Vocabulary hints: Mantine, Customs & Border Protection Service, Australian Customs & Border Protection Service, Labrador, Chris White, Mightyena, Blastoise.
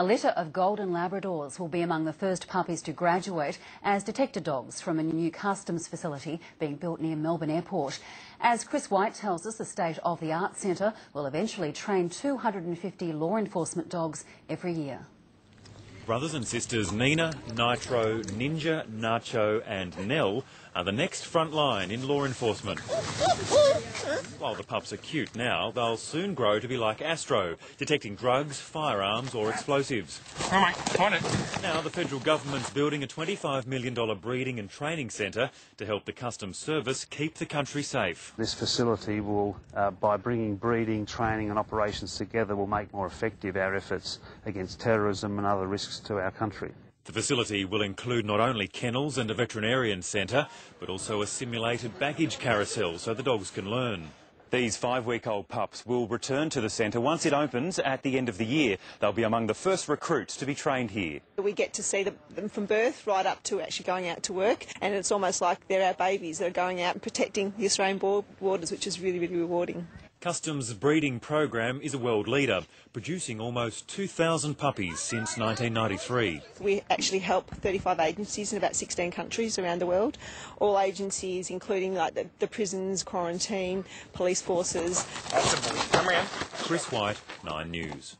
A litter of golden Labradors will be among the first puppies to graduate as detector dogs from a new customs facility being built near Melbourne Airport. As Chris White tells us, the state-of-the-art centre will eventually train 250 law enforcement dogs every year. Brothers and sisters Nina, Nitro, Ninja, Nacho and Nell are the next front line in law enforcement. While the pups are cute now, they'll soon grow to be like Astro, detecting drugs, firearms or explosives. All right, on it. Now the federal government's building a $25 million breeding and training centre to help the Customs Service keep the country safe. This facility will, by bringing breeding, training and operations together, will make more effective our efforts against terrorism and other risks to our country. The facility will include not only kennels and a veterinarian centre, but also a simulated baggage carousel so the dogs can learn. These five-week-old pups will return to the centre once it opens at the end of the year. They'll be among the first recruits to be trained here. We get to see them from birth right up to actually going out to work, and it's almost like they're our babies that are going out and protecting the Australian borders, which is really, really rewarding. Customs' breeding program is a world leader, producing almost 2,000 puppies since 1993. We actually help 35 agencies in about 16 countries around the world. All agencies, including like the prisons, quarantine, police forces. Awesome. Come around. Chris White, 9 News.